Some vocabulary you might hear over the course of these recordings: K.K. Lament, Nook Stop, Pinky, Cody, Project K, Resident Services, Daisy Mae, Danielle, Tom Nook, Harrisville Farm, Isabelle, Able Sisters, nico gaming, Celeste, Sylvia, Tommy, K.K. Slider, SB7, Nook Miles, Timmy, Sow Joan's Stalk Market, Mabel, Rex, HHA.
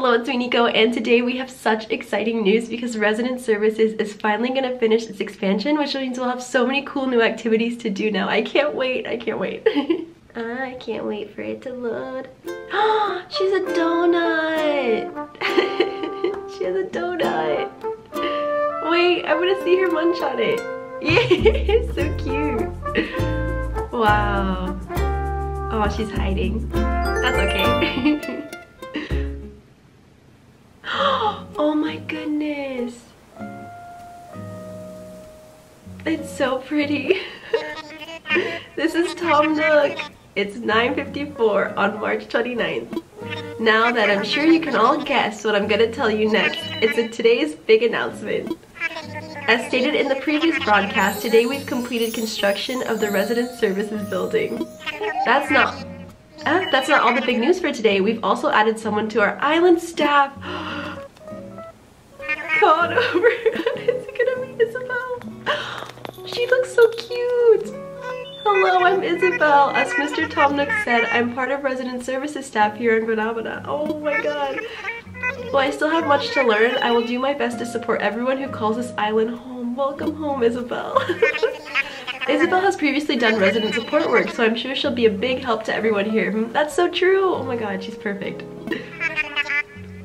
Hello, it's me, Nico, and today we have such exciting news because Resident Services is finally going to finish its expansion, which means we'll have so many cool new activities to do now. I can't wait, I can't wait. I can't wait for it to load. Oh, she's a donut! She has a donut! Wait, I want to see her munch on it. Yeah, so cute! Wow. Oh, she's hiding. That's okay. Oh my goodness. It's so pretty. This is Tom Nook. It's 9:54 on March 29th. Now that I'm sure you can all guess what I'm going to tell you next, it's today's big announcement. As stated in the previous broadcast, today we've completed construction of the Resident Services building. That's not all the big news for today. We've also added someone to our island staff. God, over. Is it gonna be Isabelle? She looks so cute. Hello, I'm Isabelle. As Mr. Tom Nook said, I'm part of Resident Services staff here in Guanabana. Oh my god. Well, I still have much to learn. I will do my best to support everyone who calls this island home. Welcome home, Isabelle. Isabelle has previously done resident support work, so I'm sure she'll be a big help to everyone here. That's so true. Oh my god, she's perfect.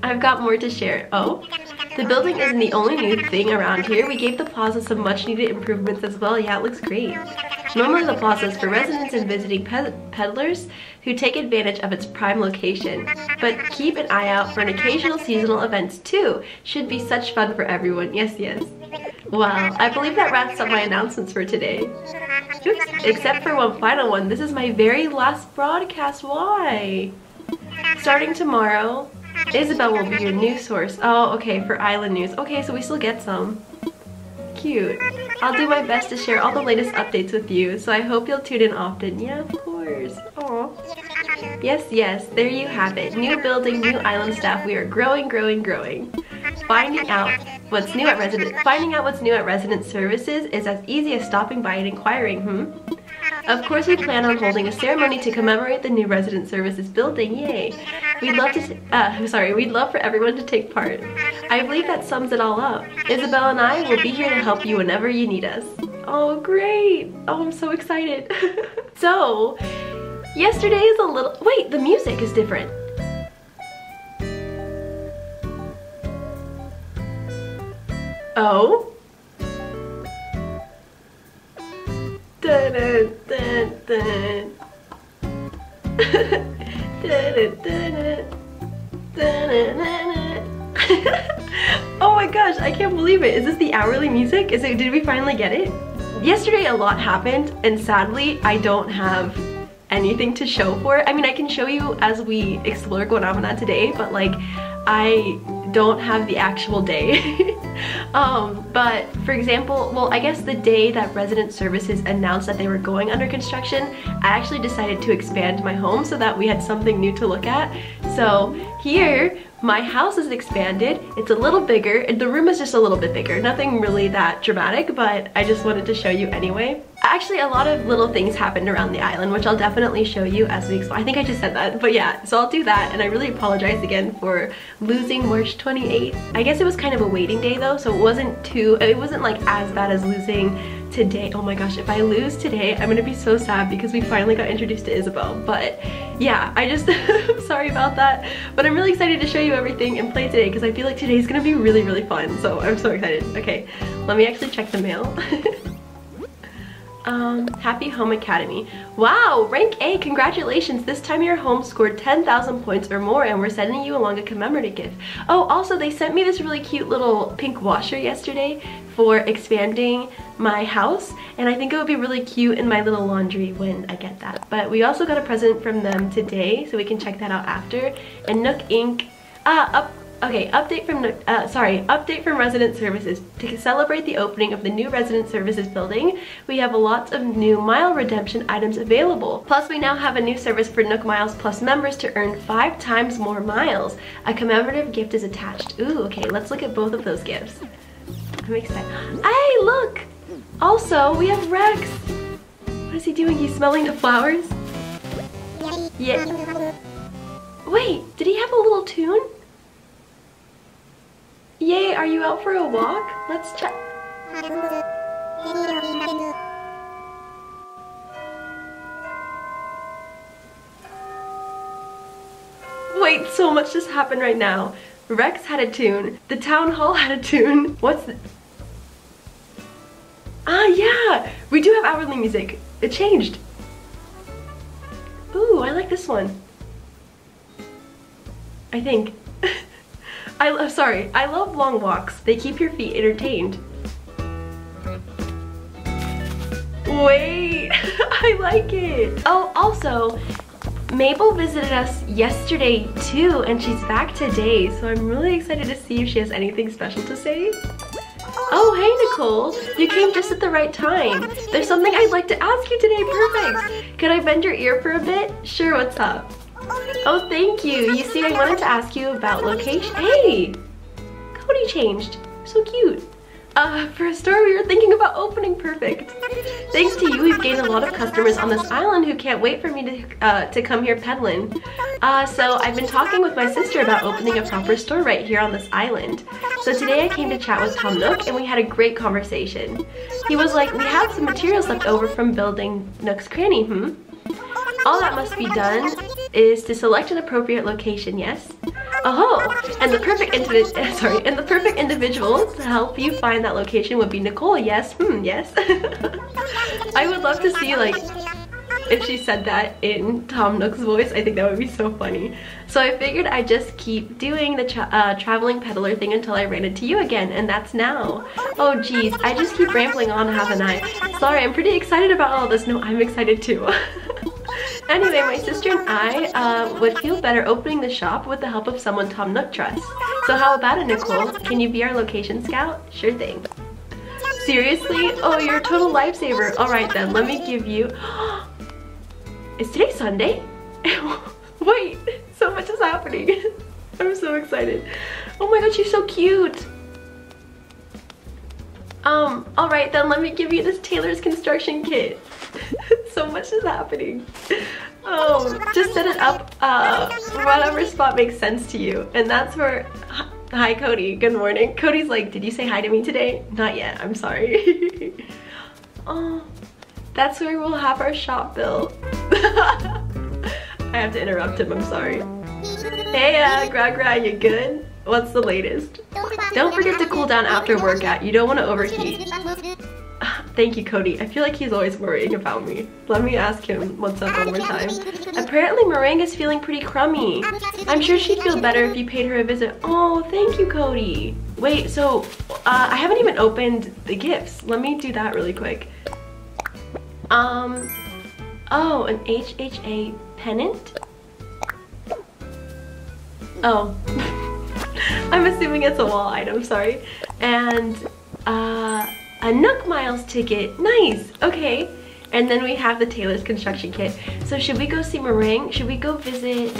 I've got more to share. Oh? The building isn't the only new thing around here. We gave the plaza some much needed improvements as well. Yeah, it looks great. Normally the plaza is for residents and visiting peddlers who take advantage of its prime location. But keep an eye out for an occasional seasonal events too. Should be such fun for everyone. Yes, yes. Wow, I believe that wraps up my announcements for today. Oops, except for one final one. This is my very last broadcast. Why? Starting tomorrow, Isabelle will be your new source. Oh, okay, for island news. Okay, so we still get some. Cute. I'll do my best to share all the latest updates with you, so I hope you'll tune in often. Yeah, of course. Aw. Yes, yes, there you have it. New building, new island staff. We are growing, growing, growing. Finding out what's new at Resident Services is as easy as stopping by and inquiring, Of course, we plan on holding a ceremony to commemorate the new Resident Services building, yay! We'd love for everyone to take part. I believe that sums it all up. Isabelle and I will be here to help you whenever you need us. Oh, great! Oh, I'm so excited! So, yesterday is a little... Wait, the music is different. Oh? Dun, dun, dun, dun. Dun, dun, dun, dun, dun, dun. Oh my gosh, I can't believe it. Is this the hourly music? Did we finally get it? Yesterday a lot happened, and sadly I don't have anything to show for it. I mean, I can show you as we explore Guanabana today, but like I don't have the actual day. But for example, well, I guess the day that Resident Services announced that they were going under construction, I actually decided to expand my home so that we had something new to look at. So here, my house is expanded, it's a little bigger, and the room is just a little bit bigger. Nothing really that dramatic, but I just wanted to show you anyway. Actually, a lot of little things happened around the island, which I'll definitely show you as we explore. I think I just said that, but yeah, so I'll do that, and I really apologize again for losing March 28th. I guess it was kind of a waiting day though, so it wasn't like as bad as losing today. Oh my gosh, if I lose today, I'm gonna be so sad because we finally got introduced to Isabelle, but yeah, I just, I'm sorry about that, but I'm really excited to show you everything and play today because I feel like today's gonna be really, really fun, so I'm so excited. Okay, let me actually check the mail. Happy Home Academy. Wow, rank A, congratulations. This time your home scored 10,000 points or more, and we're sending you along a commemorative gift. Oh, also they sent me this really cute little pink washer yesterday for expanding my house, and I think it would be really cute in my little laundry when I get that. But we also got a present from them today, so we can check that out after. And Nook Inc. Okay, update from Resident Services. To celebrate the opening of the new Resident Services building, we have lots of new mile redemption items available. Plus, we now have a new service for Nook Miles Plus members to earn 5 times more miles. A commemorative gift is attached. Ooh, okay, let's look at both of those gifts. I'm excited. Hey, look! Also, we have Rex! What is he doing? He's smelling the flowers? Yeah. Wait, did he have a little tune? Yay, are you out for a walk? Let's chat. Wait, so much just happened right now. Rex had a tune. The town hall had a tune. What's the... Ah, yeah! We do have hourly music. It changed. Ooh, I like this one. I think. I love long walks. They keep your feet entertained. Wait, I like it. Oh, also, Mabel visited us yesterday too, and she's back today, so I'm really excited to see if she has anything special to say. Oh, hey Nicole, you came just at the right time. There's something I'd like to ask you today, perfect. Could I bend your ear for a bit? Sure, what's up? Oh, thank you. You see, I wanted to ask you about location. Hey, Cody changed. So cute. For a store we were thinking about opening, perfect. Thanks to you, we've gained a lot of customers on this island who can't wait for me to come here peddling. So I've been talking with my sister about opening a proper store right here on this island. So today I came to chat with Tom Nook and we had a great conversation. He was like, we have some materials left over from building Nook's Cranny, All that must be done is to select an appropriate location, yes? Oh, and the perfect individual to help you find that location would be Nicole, yes? Yes. I would love to see, like, if she said that in Tom Nook's voice. I think that would be so funny. So I figured I'd just keep doing the traveling peddler thing until I ran into you again, and that's now. Oh geez, I just keep rambling on, haven't I? Sorry, I'm pretty excited about all this. No, I'm excited too. Anyway, my sister and I would feel better opening the shop with the help of someone Tom Nook trusts. So how about it, Nicole? Can you be our location scout? Sure thing. Seriously? Oh, you're a total lifesaver. Alright then, let me give you... Is today Sunday? Wait, so much is happening. I'm so excited. Oh my gosh, you're so cute. Alright then, let me give you this tailor's construction kit. So much is happening. Oh, just set it up whatever spot makes sense to you. And that's where... Hi Cody, good morning. Cody's like, did you say hi to me today? Not yet, I'm sorry. Oh, that's where we'll have our shop built. I have to interrupt him, I'm sorry. Hey, Gra-Gra, you good? What's the latest? Don't forget to cool down after workout. You don't want to overheat. Thank you, Cody. I feel like he's always worrying about me. Let me ask him what's up one more time. Apparently, Meringue is feeling pretty crummy. I'm sure she'd feel better if you paid her a visit. Oh, thank you, Cody. Wait, so I haven't even opened the gifts. Let me do that really quick. Oh, an HHA pennant? Oh. I'm assuming it's a wall item, sorry. And, a Nook Miles ticket, nice, okay. And then we have the tailor's construction kit. So should we go see Meringue? Should we go visit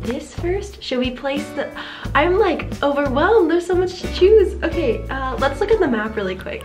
this first? Should we place the, I'm like overwhelmed, there's so much to choose. Okay, let's look at the map really quick.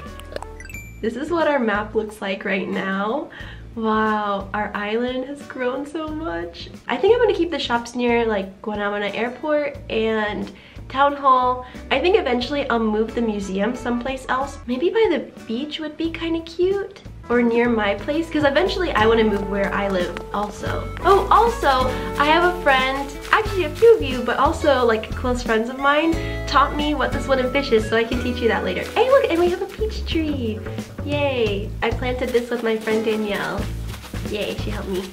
This is what our map looks like right now. Wow, our island has grown so much. I think I'm gonna keep the shops near like Guanabana Airport and Town Hall. I think eventually I'll move the museum someplace else. Maybe by the beach would be kind of cute. Or near my place, because eventually I want to move where I live also. Oh, also, I have a friend, actually a few of you, but also like close friends of mine, taught me what this wooden fish is, so I can teach you that later. Hey look, and we have a peach tree. Yay. I planted this with my friend Danielle. Yay, she helped me.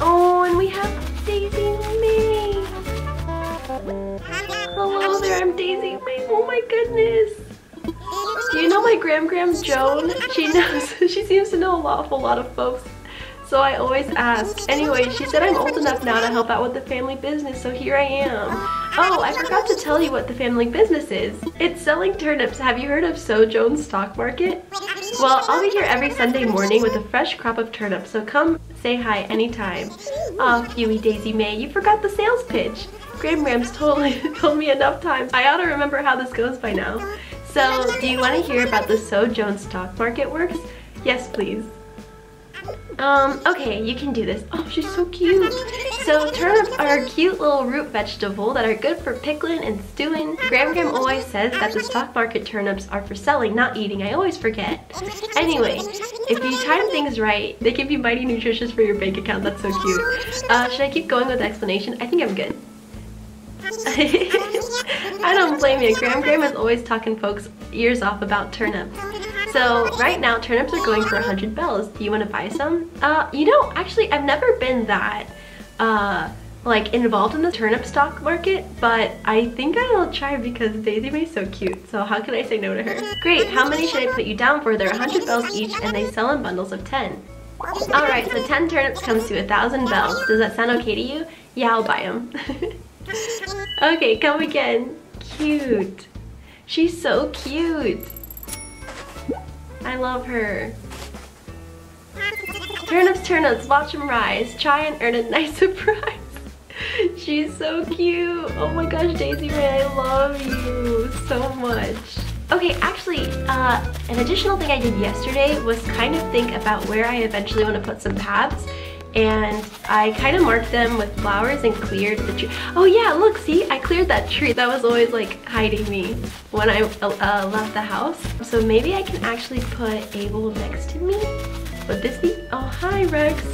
Oh, and we have Daisy Mae. Hello there, I'm Daisy Mae. Oh my goodness. Do you know my Gram Joan? She knows, she seems to know an awful lot of folks, so I always ask. Anyway, she said I'm old enough now to help out with the family business, so here I am. Oh, I forgot to tell you what the family business is. It's selling turnips. Have you heard of Sow Joan's Stalk Market? Well, I'll be here every Sunday morning with a fresh crop of turnips, so come say hi anytime. Aw, Phewy Daisy Mae, you forgot the sales pitch. Gram's totally told me enough times. I ought to remember how this goes by now. So, do you want to hear about the Sow Joan's Stalk Market works? Yes, please. Okay, you can do this. Oh, she's so cute. So turnips are a cute little root vegetable that are good for pickling and stewing. Gram always says that the stock market turnips are for selling, not eating. I always forget. Anyway, if you time things right, they can be mighty nutritious for your bank account. That's so cute. Should I keep going with the explanation? I think I'm good. I don't blame you. Gram is always talking folks' ears off about turnips. So right now, turnips are going for 100 bells. Do you want to buy some? You know, actually, I've never been that like involved in the turnip stock market, but I think I will try because Daisy Mae is so cute. So how can I say no to her? Great. How many should I put you down for? They're 100 bells each, and they sell in bundles of 10. All right, so 10 turnips comes to 1,000 bells. Does that sound okay to you? Yeah, I'll buy them. Okay, come again. Cute. She's so cute. I love her. Turnips, turnips, watch them rise. Try and earn a nice surprise. She's so cute. Oh my gosh, Daisy Mae, I love you so much. Okay, actually, an additional thing I did yesterday was kind of think about where I eventually want to put some paths. And I kind of marked them with flowers and cleared the tree. Oh yeah, look, see, I cleared that tree. That was always like hiding me when I left the house. So maybe I can actually put Able next to me. Would this be? Oh, hi, Rex.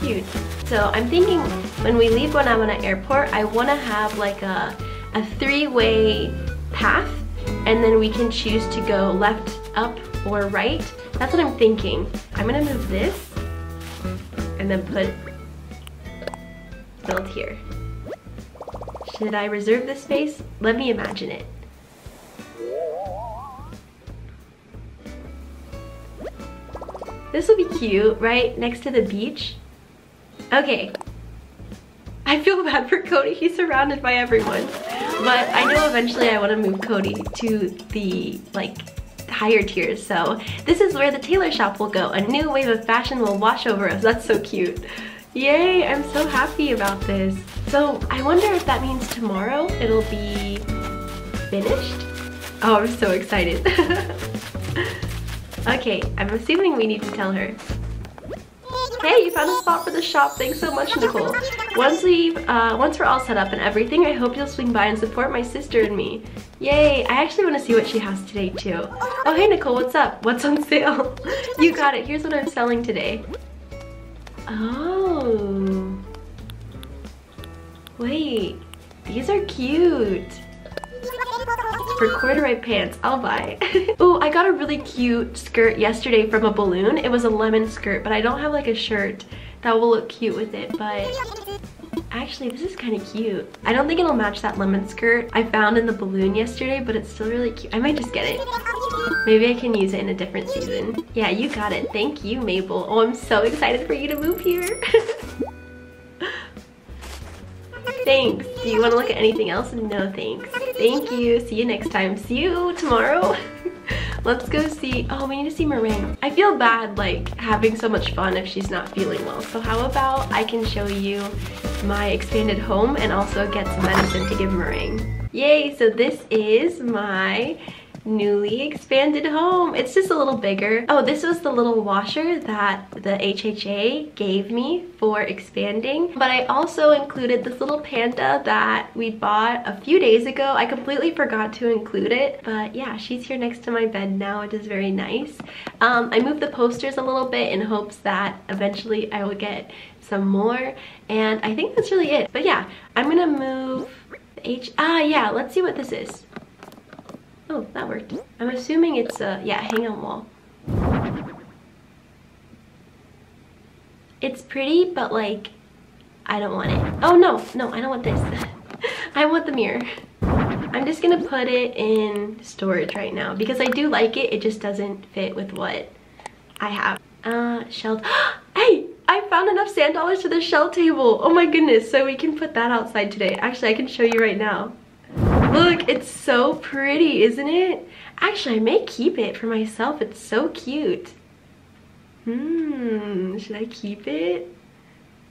Cute. So I'm thinking when we leave Guanabana Airport, I want to have like a three-way path, and then we can choose to go left, up, or right. That's what I'm thinking. I'm gonna move this. And then put build here. Should I reserve this space? Let me imagine it. This will be cute, right? Next to the beach. Okay. I feel bad for Cody. He's surrounded by everyone. But I know eventually I want to move Cody to the, like, higher tiers, so this is where the tailor shop will go. A new wave of fashion will wash over us. That's so cute. Yay, I'm so happy about this. So I wonder if that means tomorrow it'll be finished? Oh, I'm so excited. Okay, I'm assuming we need to tell her. Hey, you found a spot for the shop. Thanks so much, Nicole. Once we're all set up and everything, I hope you'll swing by and support my sister and me. Yay, I actually want to see what she has today too. Oh, hey Nicole, what's up? What's on sale? You got it, here's what I'm selling today. Oh. Wait, these are cute. For corduroy pants, I'll buy. Oh, I got a really cute skirt yesterday from a balloon. It was a lemon skirt, but I don't have like a shirt that will look cute with it, but actually this is kind of cute. I don't think it'll match that lemon skirt I found in the balloon yesterday, but it's still really cute. I might just get it. Maybe I can use it in a different season. Yeah, you got it. Thank you, Mabel. Oh, I'm so excited for you to move here. Thanks. Do you want to look at anything else? No, thanks. Thank you. See you next time. See you tomorrow. Let's go see. Oh, we need to see Meringue. I feel bad like having so much fun if she's not feeling well. So how about I can show you my expanded home and also get some medicine to give Meringue. Yay. So this is my newly expanded home. It's just a little bigger. Oh, this was the little washer that the HHA gave me for expanding, but I also included this little panda that we bought a few days ago. I completely forgot to include it, but yeah, she's here next to my bed now, which is very nice. I moved the posters a little bit in hopes that eventually I will get some more, and I think that's really it. But yeah, I'm gonna move yeah, let's see what this is. Oh, that worked. I'm assuming it's a, yeah, hang on wall. It's pretty, but like, I don't want it. Oh no, no, I don't want this. I want the mirror. I'm just gonna put it in storage right now because I do like it. It just doesn't fit with what I have. Shelf. Hey, I found enough sand dollars for the shell table. Oh my goodness, so we can put that outside today. Actually, I can show you right now. Look, it's so pretty, isn't it? Actually, I may keep it for myself. It's so cute. Should I keep it?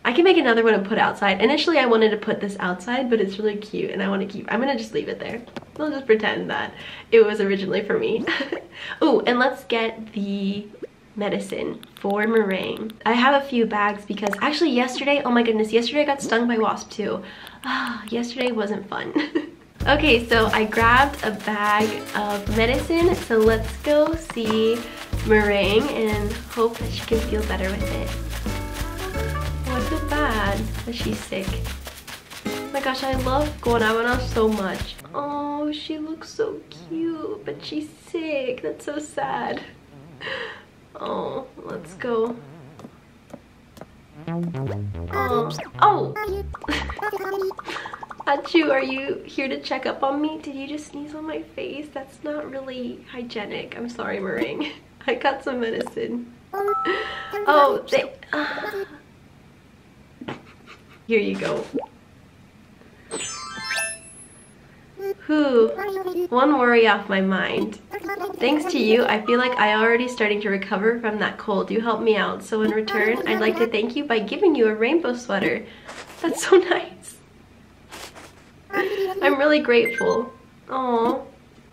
I can make another one and put outside. Initially, I wanted to put this outside, but it's really cute and I want to keep it. I'm gonna just leave it there. I'll just pretend that it was originally for me. Oh, and let's get the medicine for Meringue. I have a few bags because actually yesterday, oh my goodness, yesterday I got stung by wasp too. Yesterday wasn't fun. Okay, so I grabbed a bag of medicine, so let's go see Meringue and hope that she can feel better with it. What's so bad that she's sick? Oh my gosh, I love Guanabana so much. Oh, she looks so cute, but she's sick. That's so sad. Oh, let's go. Oh, Achu, are you here to check up on me? Did you just sneeze on my face? That's not really hygienic. I'm sorry, Meringue. I got some medicine. Oh, they... Here you go. Whew, one worry off my mind. Thanks to you, I feel like I'm already starting to recover from that cold. You helped me out, so in return, I'd like to thank you by giving you a rainbow sweater. That's so nice. I'm really grateful. Aw,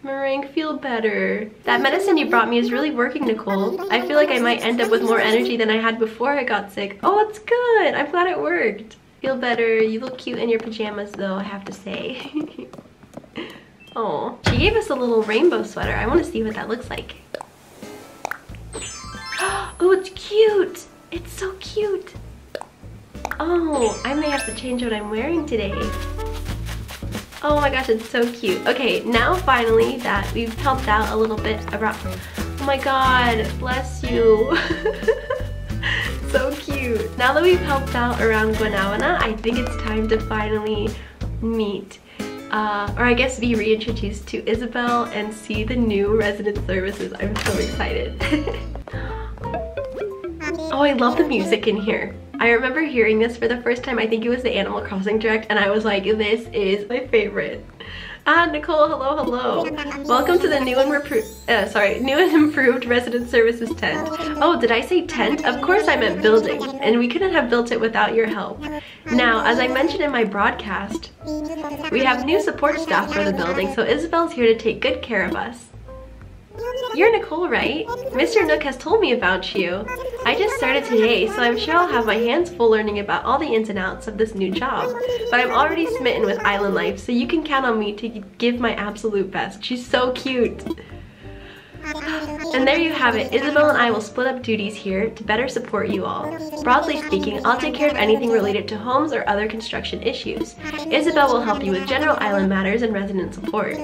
Meringue, feel better. That medicine you brought me is really working, Nicole. I feel like I might end up with more energy than I had before I got sick. Oh, that's good. I'm glad it worked. Feel better. You look cute in your pajamas, though, I have to say. Oh, she gave us a little rainbow sweater. I want to see what that looks like. Oh, it's cute. It's so cute. Oh, I may have to change what I'm wearing today. Oh my gosh, it's so cute. Okay, now finally that we've helped out a little bit around. Oh my god, bless you. So cute. Now that we've helped out around Guanabana, I think it's time to finally meet. Or I guess be reintroduced to Isabelle and see the new Resident Services. I'm so excited. Oh, I love the music in here. I remember hearing this for the first time. I think it was the Animal Crossing Direct, and I was like, this is my favorite. Ah, Nicole, hello, hello. Welcome to the new and improved Resident Services tent. Oh, did I say tent? Of course I meant building, and we couldn't have built it without your help. Now, as I mentioned in my broadcast, we have new support staff for the building, so Isabelle's here to take good care of us. You're Nicole, right? Mr. Nook has told me about you. I just started today, so I'm sure I'll have my hands full learning about all the ins and outs of this new job. But I'm already smitten with island life, so you can count on me to give my absolute best. She's so cute. And there you have it. Isabelle and I will split up duties here to better support you all. Broadly speaking, I'll take care of anything related to homes or other construction issues. Isabelle will help you with general island matters and resident support.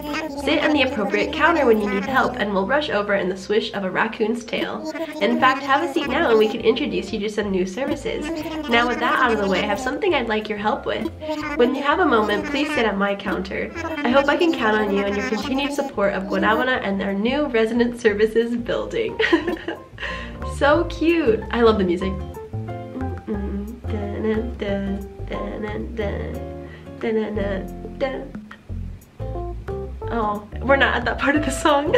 Sit on the appropriate counter when you need help and we'll rush over in the swish of a raccoon's tail. In fact, have a seat now and we can introduce you to some new services. Now with that out of the way, I have something I'd like your help with. When you have a moment, please sit at my counter. I hope I can count on you and your continued support of Guanabana and their new Resident Services building. So cute. I love the music. Oh, we're not at that part of the song.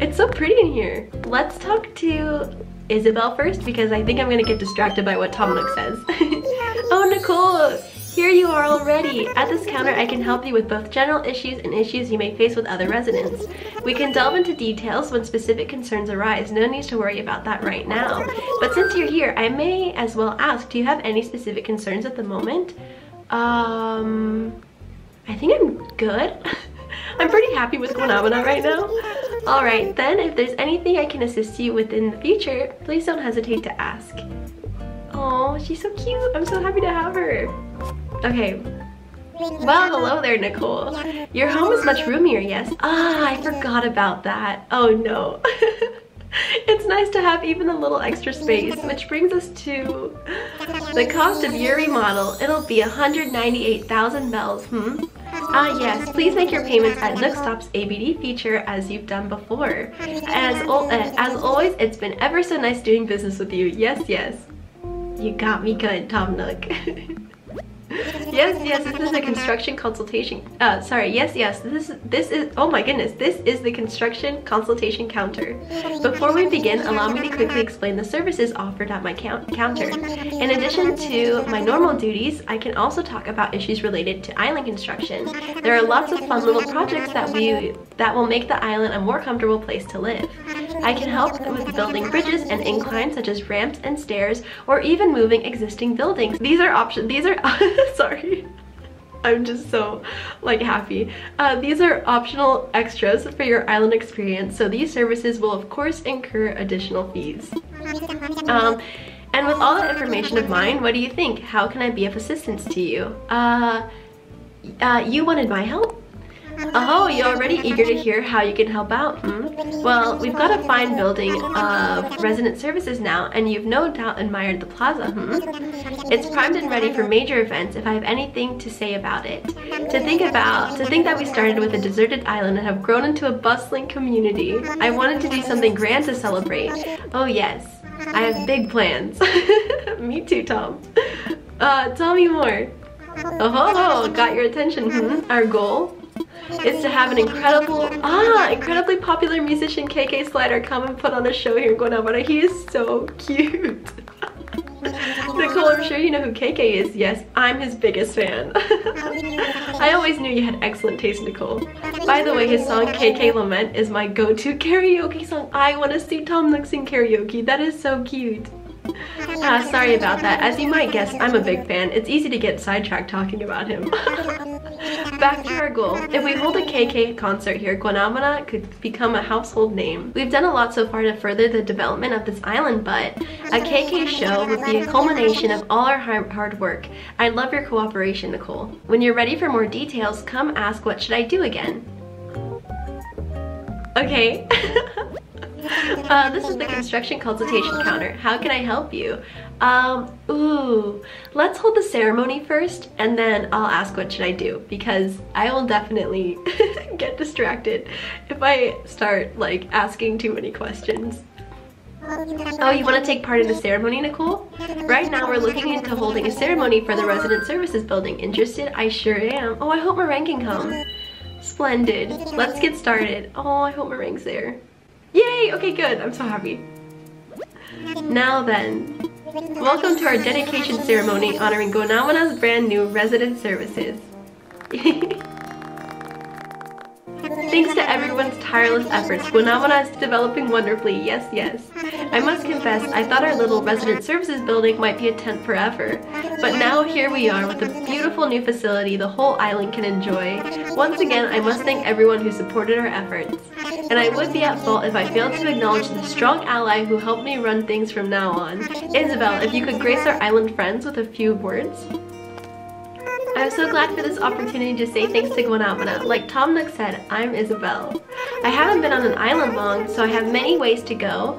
It's so pretty in here. Let's talk to Isabelle first because I think I'm gonna get distracted by what Tom Nook says. Oh, Nicole, here you are already. At this counter, I can help you with both general issues and issues you may face with other residents. We can delve into details when specific concerns arise. No need to worry about that right now. But since you're here, I may as well ask, do you have any specific concerns at the moment? I think I'm good. I'm pretty happy with Guanabana right now. Alright then, if there's anything I can assist you with in the future, please don't hesitate to ask. Oh, she's so cute. I'm so happy to have her. Okay. Well, hello there, Nicole. Your home is much roomier, yes? Ah, I forgot about that. Oh no. It's nice to have even a little extra space, which brings us to the cost of your remodel. It'll be 198,000 bells, Ah yes, please make your payments at Nook Stop's ABD feature as you've done before. As always, it's been ever so nice doing business with you. Yes, yes. You got me good, Tom Nook. Yes, yes, this is a construction consultation. Sorry, yes, yes, this is, oh my goodness, this is the construction consultation counter. Before we begin, allow me to quickly explain the services offered at my counter. In addition to my normal duties, I can also talk about issues related to island construction. There are lots of fun little projects that will make the island a more comfortable place to live. I can help with building bridges and inclines such as ramps and stairs, or even moving existing buildings. These are options. These are sorry. I'm just so like happy. These are optional extras for your island experience, so these services will of course incur additional fees. And with all that information of mine, what do you think? How can I be of assistance to you? You wanted my help? Oh, you're already eager to hear how you can help out, hmm? Well, we've got a fine building of Resident Services now, and you've no doubt admired the plaza, hmm? It's primed and ready for major events if I have anything to say about it. To think that we started with a deserted island and have grown into a bustling community. I wanted to do something grand to celebrate. Oh yes, I have big plans. Me too, Tom. Tell me more. Oh, got your attention, hmm? Our goal is to have an incredibly popular musician K.K. Slider come and put on a show here in Guanabana. He is so cute. Nicole, I'm sure you know who K.K. is. Yes, I'm his biggest fan. I always knew you had excellent taste, Nicole. By the way, his song K.K. Lament is my go-to karaoke song. I want to see Tom Nook sing karaoke. That is so cute. Sorry about that. As you might guess, I'm a big fan. It's easy to get sidetracked talking about him. Back to our goal. If we hold a KK concert here, Guanabana could become a household name. We've done a lot so far to further the development of this island, but a KK show would be a culmination of all our hard work. I love your cooperation, Nicole. When you're ready for more details, come ask what should I do again. Okay. This is the construction consultation counter. How can I help you? Ooh, let's hold the ceremony first and then I'll ask what should I do, because I will definitely get distracted if I start like asking too many questions. Oh, you want to take part in the ceremony, Nicole? Right now we're looking into holding a ceremony for the Resident Services building. Interested? I sure am. Oh, I hope Meringue can come. Splendid. Let's get started. Oh, I hope Meringue's there. Yay! Okay, good. I'm so happy. Now then, welcome to our dedication ceremony honoring Guanabana's brand new Resident Services. Thanks to everyone's tireless efforts, Guanabana is developing wonderfully, yes, yes. I must confess, I thought our little Resident Services building might be a tent forever. But now here we are with a beautiful new facility the whole island can enjoy. Once again, I must thank everyone who supported our efforts. And I would be at fault if I failed to acknowledge the strong ally who helped me run things from now on. Isabelle, if you could grace our island friends with a few words. I'm so glad for this opportunity to say thanks to Guanabana. Like Tom Nook said, I'm Isabelle. I haven't been on an island long, so I have many ways to go.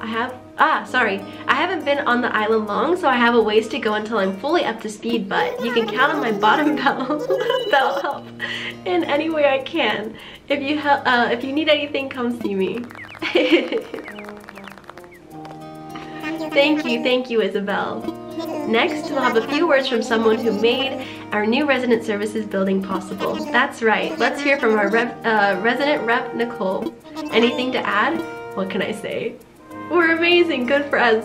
I haven't been on the island long, so I have a ways to go until I'm fully up to speed, but you can count on my bottom bell help in any way I can. If you need anything, come see me. Thank you, Isabelle. Next, we'll have a few words from someone who made our new Resident Services building possible. That's right, let's hear from our resident rep, Nicole. Anything to add? What can I say? We're amazing, good for us.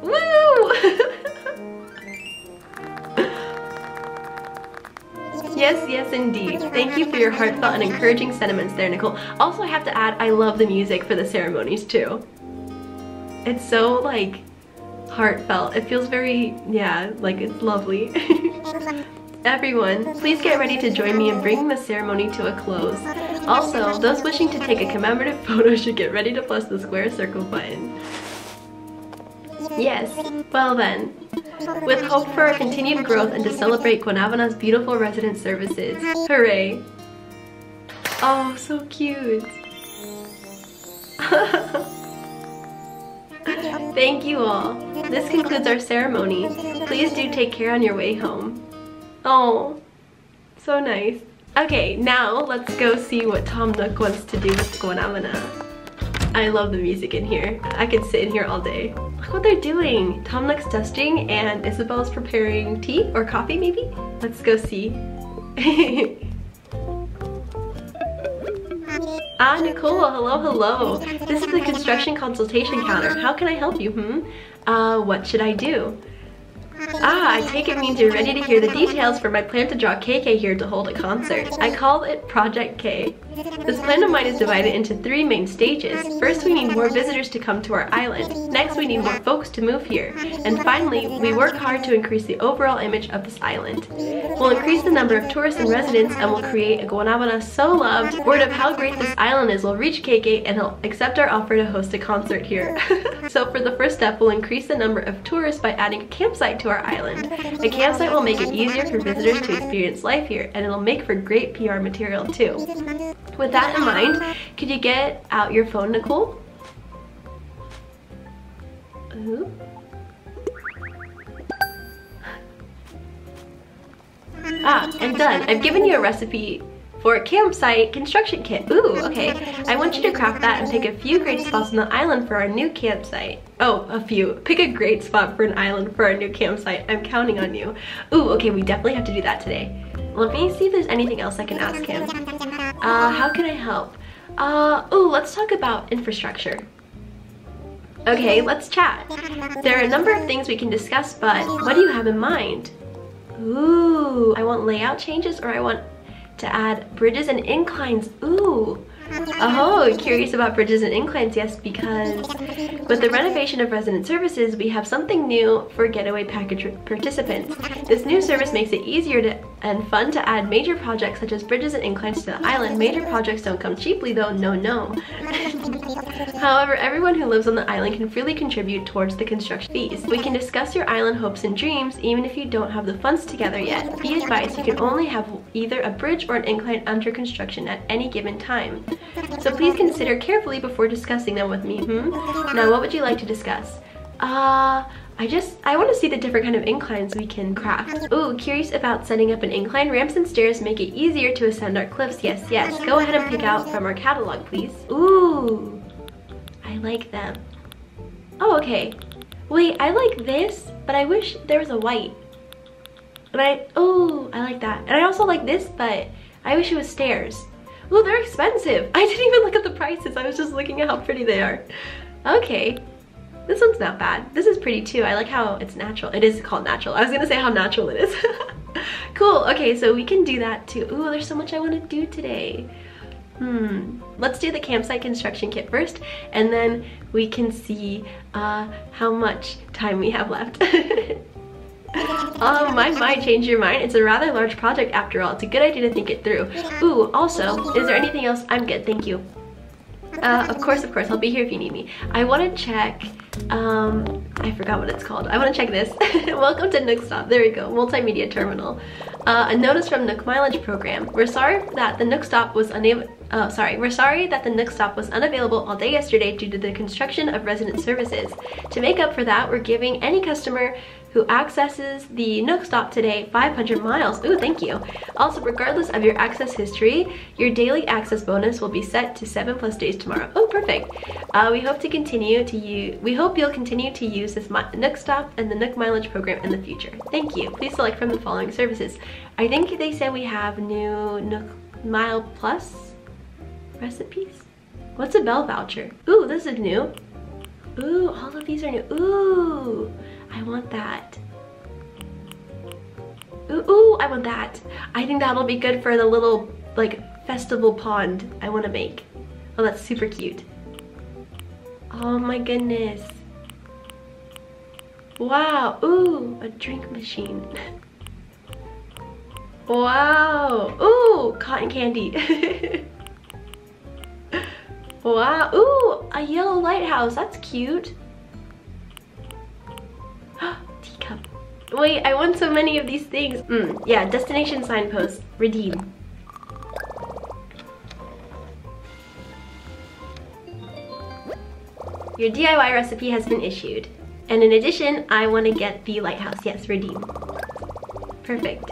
Woo! Yes, yes indeed. Thank you for your heartfelt and encouraging sentiments there, Nicole. Also, I have to add, I love the music for the ceremonies too. It's so like heartfelt. It feels very, yeah, like it's lovely. Everyone, please get ready to join me in bringing the ceremony to a close. Also, those wishing to take a commemorative photo should get ready to press the square circle button. Yes, well then. With hope for continued growth and to celebrate Guanabana's beautiful Resident Services. Hooray! Oh, so cute! Thank you all. This concludes our ceremony. Please do take care on your way home. Oh, so nice. Okay, now let's go see what Tom Nook wants to do with Guanabana. I love the music in here. I could sit in here all day. Look what they're doing. Tom Nook's dusting and Isabelle's preparing tea or coffee maybe? Let's go see. Ah, Nicole, hello, hello. This is the construction consultation counter. How can I help you, hmm? What should I do? Ah, I take it means you're ready to hear the details for my plan to draw KK here to hold a concert. I call it Project K. This plan of mine is divided into 3 main stages. First, we need more visitors to come to our island. Next, we need more folks to move here. And finally, we work hard to increase the overall image of this island. We'll increase the number of tourists and residents, and we'll create a Guanabana so loved. Word of how great this island is will reach KK, and he'll accept our offer to host a concert here. So for the first step, we'll increase the number of tourists by adding a campsite to our island. A campsite will make it easier for visitors to experience life here, and it'll make for great PR material too. With that in mind, could you get out your phone, Nicole? Ooh. Ah, and done. I've given you a recipe for a campsite construction kit. Ooh, okay. I want you to craft that and pick a few great spots on the island for our new campsite. Oh, a few. Pick a great spot for an island for our new campsite. I'm counting on you. Ooh, okay, we definitely have to do that today. Let me see if there's anything else I can ask him. How can I help? Ooh, let's talk about infrastructure. Okay, let's chat. There are a number of things we can discuss, but what do you have in mind? Ooh, I want layout changes, or I want to add bridges and inclines. Ooh. Oh, curious about bridges and inclines, yes, because with the renovation of Resident Services, we have something new for Getaway Package participants. This new service makes it easier and fun to add major projects such as bridges and inclines to the island. Major projects don't come cheaply though, no. However, everyone who lives on the island can freely contribute towards the construction fees. We can discuss your island hopes and dreams even if you don't have the funds together yet. Be advised, you can only have either a bridge or an incline under construction at any given time. So please consider carefully before discussing them with me, Now, what would you like to discuss? I want to see the different kind of inclines we can craft. Ooh, curious about setting up an incline. Ramps and stairs make it easier to ascend our cliffs, yes. Go ahead and pick out from our catalog, please. Ooh, I like them. Oh, okay. Wait, I like this, but I wish there was a white. And I like that. And I also like this, but I wish it was stairs. Ooh, they're expensive. I didn't even look at the prices. I was just looking at how pretty they are. Okay, this one's not bad. This is pretty too. I like how it's natural. It is called natural. I was gonna say how natural it is. Cool, okay, so we can do that too. Ooh, there's so much I wanna do today. Let's do the campsite construction kit first, and then we can see how much time we have left. Oh, my, change your mind. It's a rather large project after all. It's a good idea to think it through. Ooh, also, is there anything else? I'm good, thank you. Of course, I'll be here if you need me. I want to check, I forgot what it's called. I want to check this. Welcome to Nook Stop. There we go, multimedia terminal. A notice from Nook Mileage Program. We're sorry that the Nook Stop was unavailable all day yesterday due to the construction of Resident Services. To make up for that, we're giving any customer who accesses the Nook Stop today 500 miles. Ooh, thank you. Also, regardless of your access history, your daily access bonus will be set to 7+ days tomorrow. Oh, perfect. We hope you'll continue to use this Nook Stop and the Nook Mileage Program in the future. Thank you. Please select from the following services. I think they said we have new Nook Mile Plus recipes. What's a Bell voucher? Ooh, this is new. Ooh, all of these are new. Ooh. I want that. Ooh, I want that. I think that'll be good for the little, like, festival pond I want to make. Oh, that's super cute. Oh my goodness. Wow, ooh, a drink machine. Wow, ooh, cotton candy. Wow, ooh, a yellow lighthouse, that's cute. Wait, I want so many of these things. Yeah, destination signpost. Redeem. Your DIY recipe has been issued. And in addition, I want to get the lighthouse. Yes, redeem. Perfect.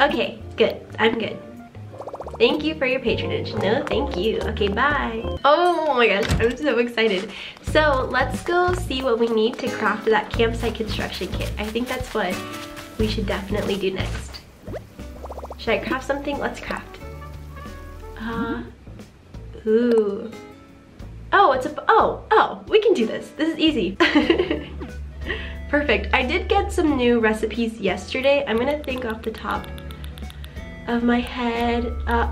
Okay, good. I'm good. Thank you for your patronage. No, thank you. Okay, bye. Oh my gosh, I'm so excited. So let's go see what we need to craft that campsite construction kit. I think that's what we should definitely do next. Should I craft something? Let's craft. Ooh. Oh, we can do this. This is easy. perfect. I did get some new recipes yesterday. I'm gonna think off the top of my head.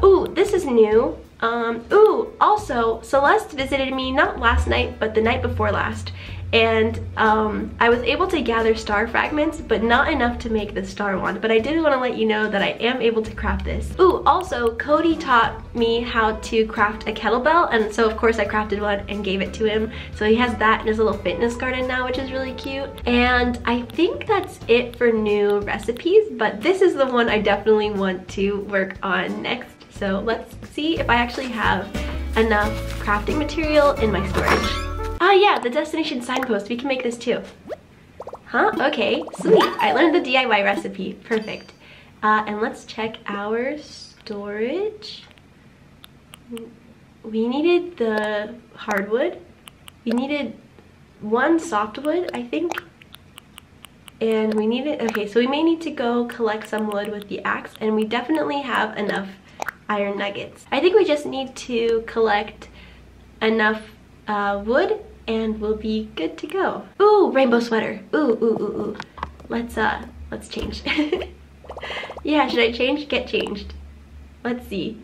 Ooh, this is new. Ooh, also, Celeste visited me not last night, but the night before last. And I was able to gather star fragments, but not enough to make the star wand. But I did want to let you know that I am able to craft this. Ooh, also, Cody taught me how to craft a kettlebell, and so of course I crafted one and gave it to him. So he has that in his little fitness garden now, which is really cute. And I think that's it for new recipes, but this is the one I definitely want to work on next. So let's see if I actually have enough crafting material in my storage. Ah, yeah, the destination signpost. We can make this too. Huh? Okay, sweet. I learned the DIY recipe. Perfect. And let's check our storage. We needed the hardwood. We needed one softwood, I think. And we needed... Okay, so we may need to go collect some wood with the axe. And we definitely have enough iron nuggets. I think we just need to collect enough wood, and we'll be good to go. Ooh, rainbow sweater. Ooh, ooh, ooh, ooh. Let's change. Yeah, should I change? Get changed. Let's see.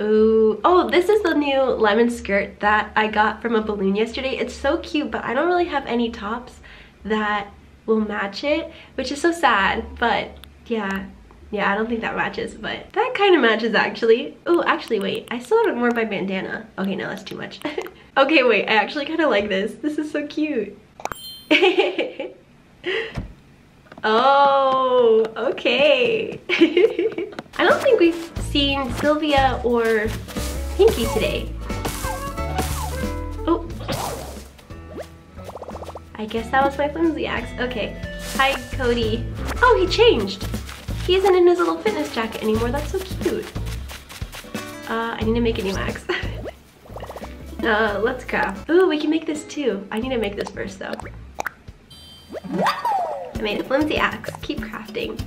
Ooh. Oh, this is the new lemon skirt that I got from a balloon yesterday. It's so cute, but I don't really have any tops that will match it, which is so sad, but yeah. Yeah, I don't think that matches, but that kind of matches actually. Oh, actually, wait, I still haven't worn my bandana. Okay, no, that's too much. Okay, wait, I actually kind of like this. This is so cute. Oh, okay. I don't think we've seen Sylvia or Pinky today. Oh. I guess that was my flimsy axe. Okay. Hi, Cody. Oh, he changed. He isn't in his little fitness jacket anymore. That's so cute. I need to make a new axe. Let's craft. Ooh, we can make this too. I need to make this first though. I made a flimsy axe. Keep crafting.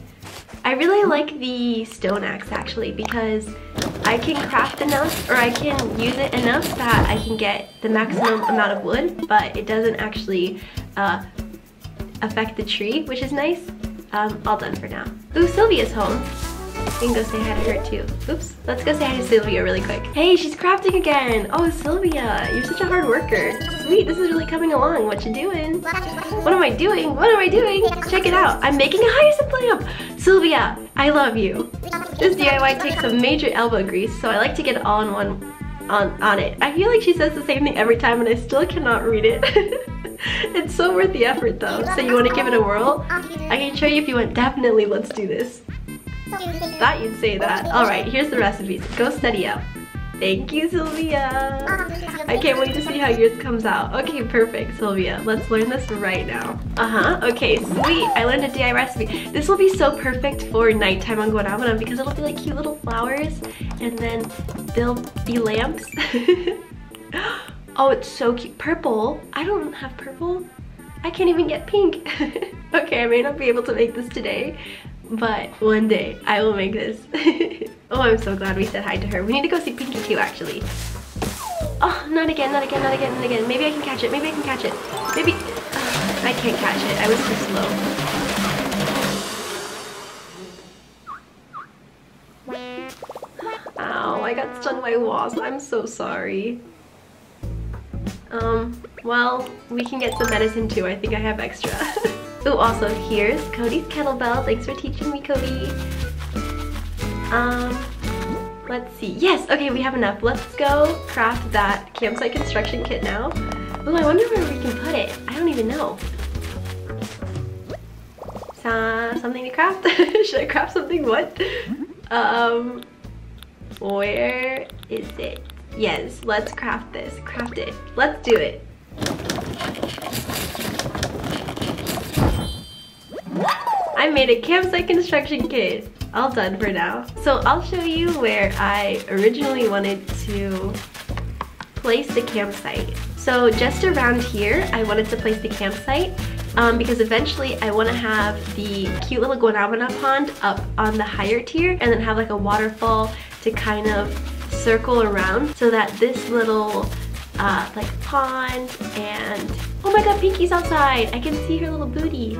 I really like the stone axe actually because I can craft enough, or I can use it enough that I can get the maximum amount of wood, but it doesn't actually affect the tree, which is nice. All done for now. Ooh, Sylvia's home. We can go say hi to her too. Oops, let's go say hi to Sylvia really quick. Hey, she's crafting again. Oh, Sylvia, you're such a hard worker. Sweet, this is really coming along. What you doing? What am I doing? What am I doing? Check it out. I'm making a hyacinth lamp. Sylvia, I love you. This DIY takes some major elbow grease, so I like to get it all in one on it. I feel like she says the same thing every time and I still cannot read it. It's so worth the effort though. So you want to give it a whirl? I can show you if you want. Definitely, let's do this. Thought you'd say that. Alright, here's the recipes. Go study up. Thank you, Sylvia. I can't wait to see how yours comes out. Okay, perfect, Sylvia. Let's learn this right now. Okay, sweet. I learned a DIY recipe. This will be so perfect for nighttime on Guanabana because it'll be like cute little flowers and then there'll be lamps. Oh, it's so cute. Purple? I don't have purple. I can't even get pink. Okay, I may not be able to make this today, but one day I will make this. Oh, I'm so glad we said hi to her. We need to go see Pinky too, actually. Oh, not again, not again, not again, not again. Maybe I can catch it, maybe I can catch it. Maybe... I can't catch it. I was too slow. Ow, I got stung by wasps. I'm so sorry. Well, we can get some medicine too. I think I have extra. Oh, also, here's Cody's kettlebell. Thanks for teaching me, Cody. Let's see. Yes, okay, we have enough. Let's go craft that campsite construction kit now. Oh, I wonder where we can put it. I don't even know. Something to craft? Should I craft something? What? Where is it? Yes, let's craft this. Craft it. Let's do it. I made a campsite construction kit. All done for now. So I'll show you where I originally wanted to place the campsite. So just around here, I wanted to place the campsite because eventually I want to have the cute little Guanabana pond up on the higher tier and then have like a waterfall to kind of circle around so that this little like a pond, and oh my god, Pinky's outside! I can see her little booty.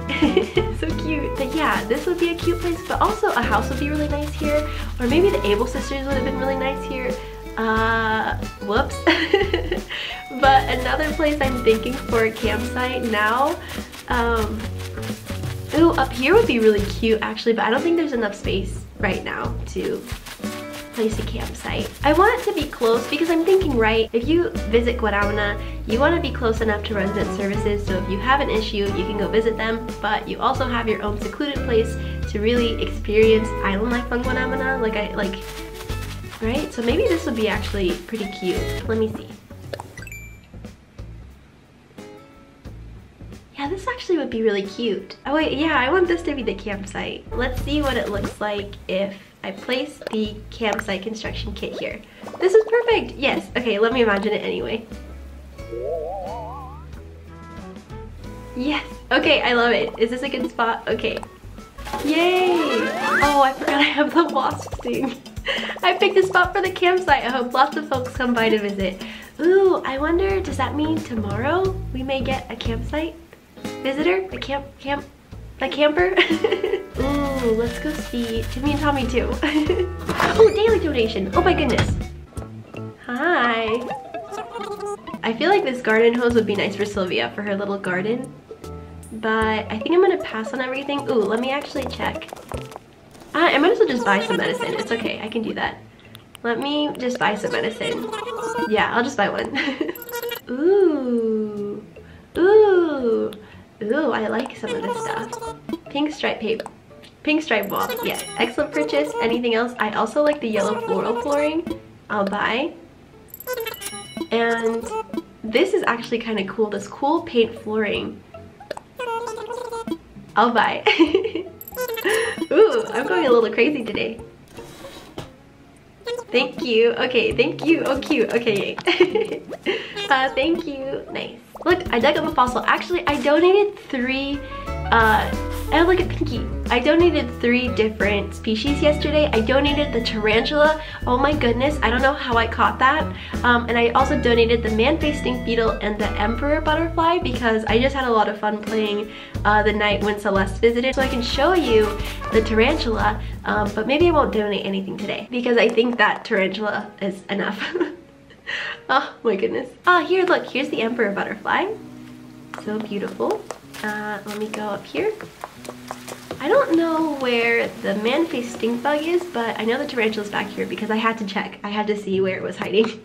So cute. But yeah, this would be a cute place, but also a house would be really nice here, or maybe the Able Sisters would have been really nice here. Whoops. But another place I'm thinking for a campsite now, ooh, up here would be really cute actually, but I don't think there's enough space right now to place a campsite. I want it to be close because I'm thinking, right, if you visit Guanabana, you want to be close enough to Resident Services, so if you have an issue, you can go visit them, but you also have your own secluded place to really experience island life on Guanabana, right? So maybe this would be actually pretty cute. Let me see. Yeah, this actually would be really cute. Oh wait, yeah, I want this to be the campsite. Let's see what it looks like if I place the campsite construction kit here. This is perfect, yes. Okay, let me imagine it anyway. Yes, okay, I love it. Is this a good spot? Okay. Yay! Oh, I forgot I have the wasp sting. I picked a spot for the campsite. I hope lots of folks come by to visit. Ooh, I wonder, does that mean tomorrow we may get a campsite visitor? A camper? Ooh, let's go see Timmy and Tommy too. Oh, daily donation. Oh my goodness. Hi. I feel like this garden hose would be nice for Sylvia for her little garden, but I think I'm gonna pass on everything. Ooh, let me actually check. I might as well just buy some medicine. It's okay, I can do that. Let me just buy some medicine. Yeah, I'll just buy one. Ooh. Ooh. Ooh, I like some of this stuff. Pink stripe paper. Pink stripe wall. Yeah, excellent purchase. Anything else? I also like the yellow floral flooring. I'll buy. And this is actually kind of cool. This cool paint flooring. I'll buy. Ooh, I'm going a little crazy today. Thank you. Okay, thank you. Oh, cute. Okay, yay. Thank you. Nice. Look, I dug up a fossil. Actually, I donated three. And look at Pinky. I donated three different species yesterday. I donated the tarantula. Oh my goodness, I don't know how I caught that. And I also donated the man-faced stink beetle and the emperor butterfly because I just had a lot of fun playing the night when Celeste visited. So I can show you the tarantula, but maybe I won't donate anything today because I think that tarantula is enough. Oh my goodness. Oh, here, look, here's the emperor butterfly. So beautiful. Let me go up here. I don't know where the man-faced stink bug is, but I know the tarantula's back here because I had to check. I had to see where it was hiding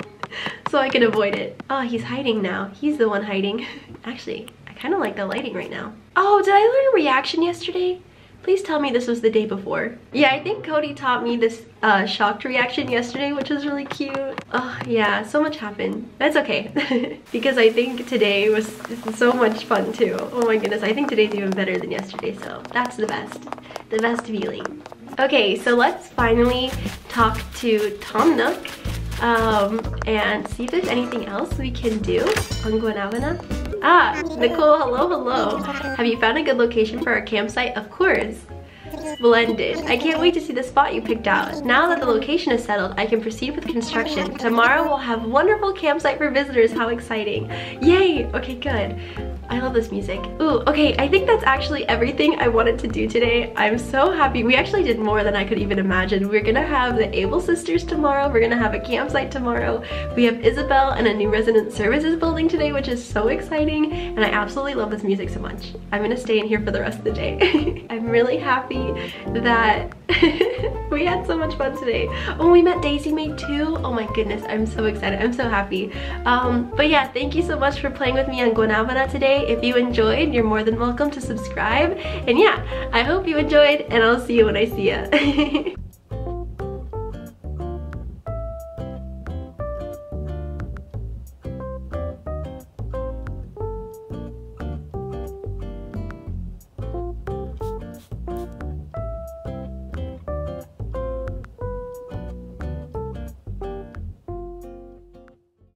so I could avoid it. Oh, he's hiding now. He's the one hiding. Actually, I kind of like the lighting right now. Oh, did I learn a reaction yesterday? Please tell me this was the day before. Yeah, I think Cody taught me this shocked reaction yesterday, which was really cute. Oh yeah, so much happened. That's okay. Because I think today was so much fun too. Oh my goodness, I think today's even better than yesterday, so that's the best. The best feeling. Okay, so let's finally talk to Tom Nook and see if there's anything else we can do on Guanabana. Ah, Nicole, hello, hello. Have you found a good location for our campsite? Of course. Splendid. I can't wait to see the spot you picked out. Now that the location is settled, I can proceed with construction. Tomorrow we'll have a wonderful campsite for visitors. How exciting. Yay! Okay, good. I love this music. Ooh, okay, I think that's actually everything I wanted to do today. I'm so happy. We actually did more than I could even imagine. We're gonna have the Able Sisters tomorrow. We're gonna have a campsite tomorrow. We have Isabelle and a new Resident Services building today, which is so exciting. And I absolutely love this music so much. I'm gonna stay in here for the rest of the day. I'm really happy that we had so much fun today. Oh, we met Daisy Mae too. Oh my goodness, I'm so excited. I'm so happy. But yeah, thank you so much for playing with me on Guanabana today. If you enjoyed, you're more than welcome to subscribe. And yeah, I hope you enjoyed, and I'll see you when I see ya.